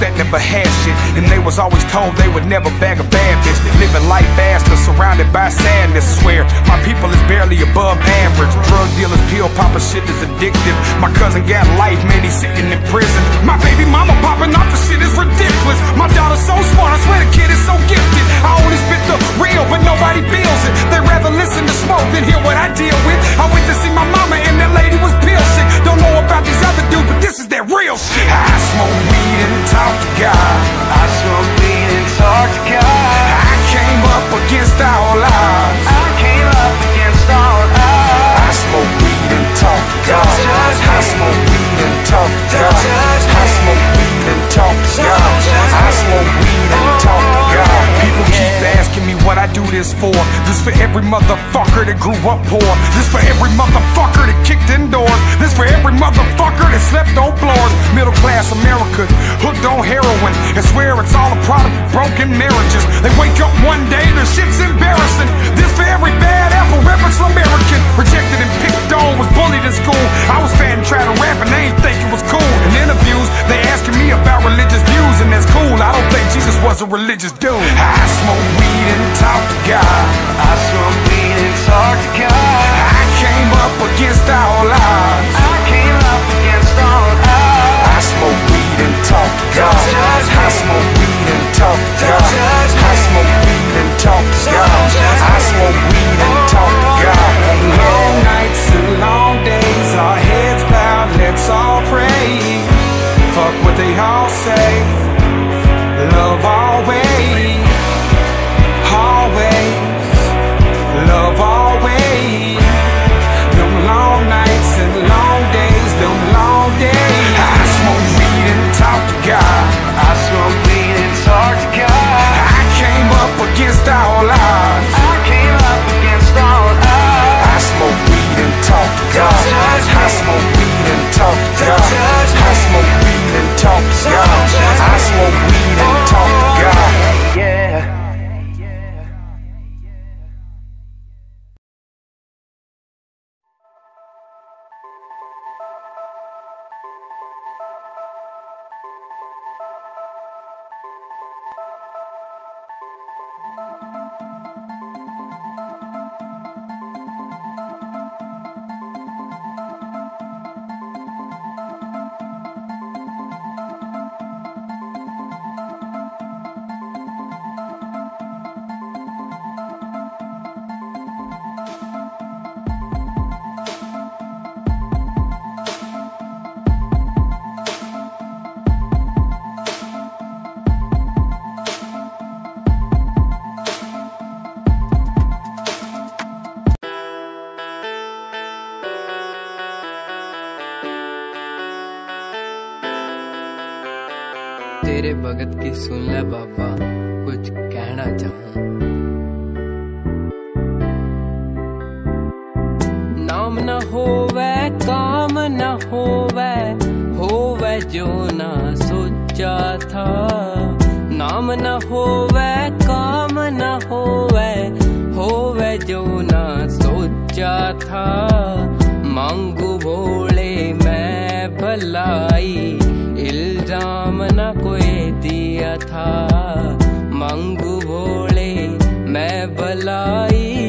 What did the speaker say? that never had shit, and they was always told they would never bag a bad bitch. Living life faster, surrounded by sadness. Swear, my people is barely above average. Drug dealers, pill popper, shit is addictive. My cousin got life, man, he's sitting in prison. My baby mama popping off, the shit is ridiculous. My daughter's so smart, I swear the kid is so gifted. I only spit the real, but nobody feels it. They rather listen to smoke than hear what I deal with. I went to see my mama and that lady was pill sick. Don't know about these other dudes, but this is that real shit. I smoke weed and talk to God. I smoke weed and talk to God. I came up against all odds. I came up against all odds. I smoke weed and talk to God. I smoke weed and talk to God. I smoke weed and talk to God. I smoke weed and talk to God. People keep asking me what I do this for. This for every motherfucker that grew up poor. This for every motherfucker that kicked indoors. This for every motherfucker that slept on floors. Middle class America hooked on heroin, and swear it's all a product of broken marriages. They wake up one day, their shit's embarrassing. This for every bad apple reference American. Rejected and picked on, was bullied in school. I was fat and tried to rap and they ain't think it was cool. In interviews, they asking me about religious views, and that's cool. I don't think Jesus was a religious dude. I smoke weed and talk to God. I smoke weed and talk to God. I came up against all odds. I came up against all odds. I smoke weed and talk to God. I smoke weed and talk to God. I smoke weed and talk to God. I smoke weed and talk to God. Long nights and long days, our heads bowed, let's all pray. Fuck what they all say, love always. Always, love always. Them long nights and long days, them long days. I smoke weed and talk to God. I smoke weed and talk to God. I came up against all odds. I came up against all odds. I smoke weed and talk to God. I smoke weed and talk to God. I smoke weed and talk to God. I smoke weed and talk to God. Yeah. तेरे भगत की सुन ले बाबा, कुछ कहना चाहूं। नाम न होवे, काम न होवे, होवे जो ना सोचा था। नाम न होवे, काम न होवे, होवे जो ना सोचा था। मांगू भोले मैं भलाई, इल्जाम न कोई दिया था। मांगू भोले मैं भलाई,